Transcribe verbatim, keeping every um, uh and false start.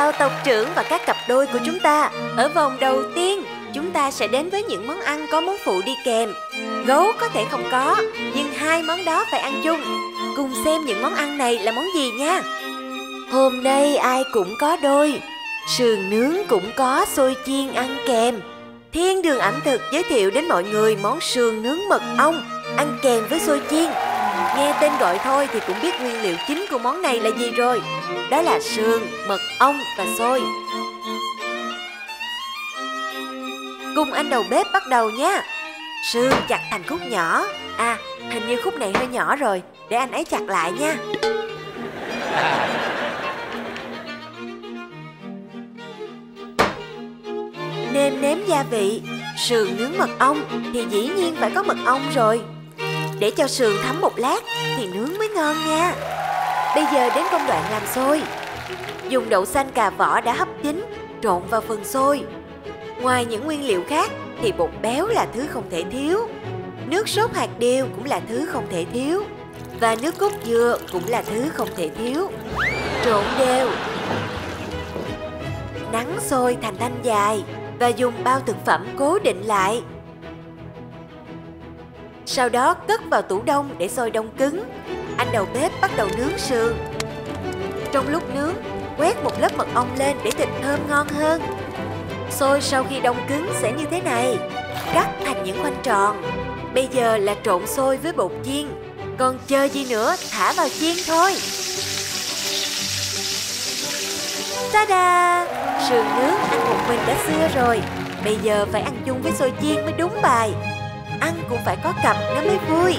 Chào tộc trưởng và các cặp đôi của chúng ta. Ở vòng đầu tiên, chúng ta sẽ đến với những món ăn có món phụ đi kèm. Gấu có thể không có, nhưng hai món đó phải ăn chung. Cùng xem những món ăn này là món gì nha. Hôm nay ai cũng có đôi, sườn nướng cũng có xôi chiên ăn kèm. Thiên đường ẩm thực giới thiệu đến mọi người món sườn nướng mật ong ăn kèm với xôi chiên. Nghe tên gọi thôi thì cũng biết nguyên liệu chính của món này là gì rồi. Đó là sườn, mật ong và xôi. Cùng anh đầu bếp bắt đầu nha. Sườn chặt thành khúc nhỏ. À, hình như khúc này hơi nhỏ rồi, để anh ấy chặt lại nha. Nêm nếm gia vị. Sườn nướng mật ong thì dĩ nhiên phải có mật ong rồi. Để cho sườn thấm một lát thì nướng mới ngon nha. Bây giờ đến công đoạn làm xôi. Dùng đậu xanh cà vỏ đã hấp chín trộn vào phần xôi. Ngoài những nguyên liệu khác thì bột béo là thứ không thể thiếu. Nước sốt hạt điều cũng là thứ không thể thiếu. Và nước cốt dừa cũng là thứ không thể thiếu. Trộn đều. Nắn xôi thành thanh dài và dùng bao thực phẩm cố định lại. Sau đó cất vào tủ đông để xôi đông cứng. Anh đầu bếp bắt đầu nướng sườn. Trong lúc nướng, quét một lớp mật ong lên để thịt thơm ngon hơn. Xôi sau khi đông cứng sẽ như thế này, cắt thành những khoanh tròn. Bây giờ là trộn xôi với bột chiên. Còn chờ gì nữa, thả vào chiên thôi. Ta-da! Sườn nướng ăn một mình đã xưa rồi. Bây giờ phải ăn chung với xôi chiên mới đúng bài. Ăn cũng phải có cặp nó mới vui.